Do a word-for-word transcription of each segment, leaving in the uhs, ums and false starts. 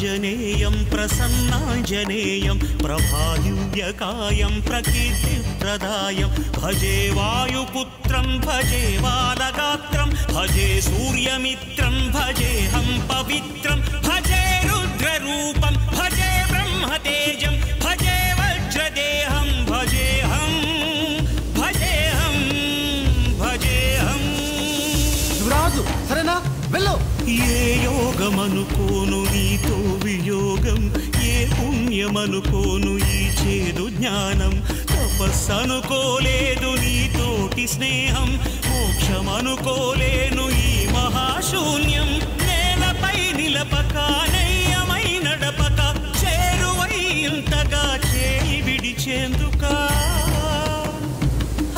आञ्जनेयं प्रसन्नाञ्जनेयं प्रभादिव्यकायं प्रकीर्तिप्रदायं भजे वायुपुत्रं भजे वालगात्रं भजे सूर्यमित्रं भजेऽहं पवित्रं भजे रुद्ररूपं भजे ब्रह्मतेजं भजे वज्रदेहं भजेऽहं भजेऽहं भजेऽहं युवराजु सरना वेल्लो ये योगमनुकोनु नीतो वियोगं ये पुण्यमनुकोनु ई चेदु ज्ञानं तपस्सनुकोलेदु नीतोटि स्नेहं मोक्षमनुकोलेनु ई महाशून्यं नेलपै निलपकानयमై నడపక చేరువైంతగా చేయి విడిచేందుక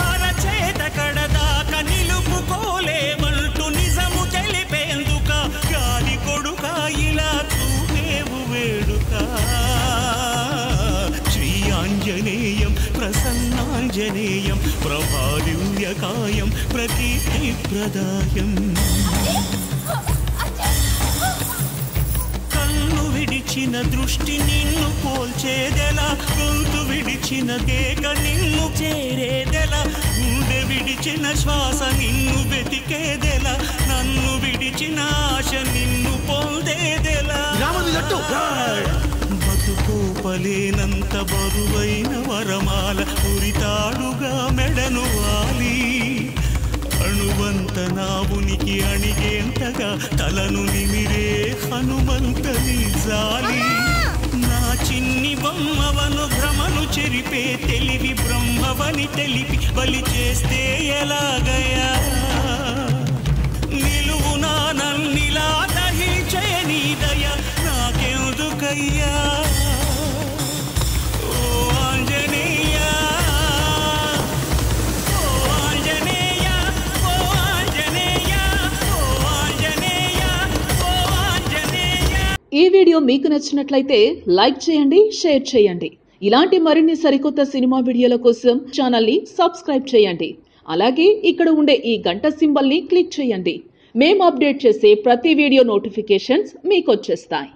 హరచేత కడదాక నిలుపుకోలేమంటూ నిజము తెలిపేందుక గాలి కొడుక ఇలా తూవేవు వేడుక శ్రీ ఆంజనేయం ప్రసన్నాంజనేయం ప్రభాదివ్యకాయం ప్రకీర్తిప్రదాయం విడిచిన దృష్టి నిన్ను పోల్చేదెలా గొంతు విడిచిన కేక నిన్ను చేరేదెలా గుండె విడిచిన శ్వాస నిన్ను వెతికేదెలా నన్ను విడిచిన ఆశ నిన్ను పొందేదెలా బతుకోపలేనంత బరువైన వరమాల ఉరితాడుగా మెడను వాలి అణువంత నా ఉనికి అణిగేంతగా తలను నిమిరే హనుమంతని జాలి నా చిన్ని బొమ్మవను భ్రమను చెరిపే తెలివి బ్రహ్మవని తెలిపి బలి చేస్తే ఎలాగయా నిలువు నా నన్నిలా దహించే నీ దయ నాకెందుకయ్యా ఈ వీడియో మీకు నచ్చినట్లయితే లైక్ చేయండి, షేర్ చేయండి. ఇలాంటి మరిన్ని సరికొత్త సినిమా వీడియోల కోసం ఛానల్ ని సబ్స్క్రైబ్ చేయండి. అలాగే ఇక్కడ ఉండే ఈ గంట సింబల్ ని క్లిక్ చేయండి. మేము అప్డేట్ చేసే ప్రతి వీడియో నోటిఫికేషన్స్ మీకు వచ్చేస్తాయి.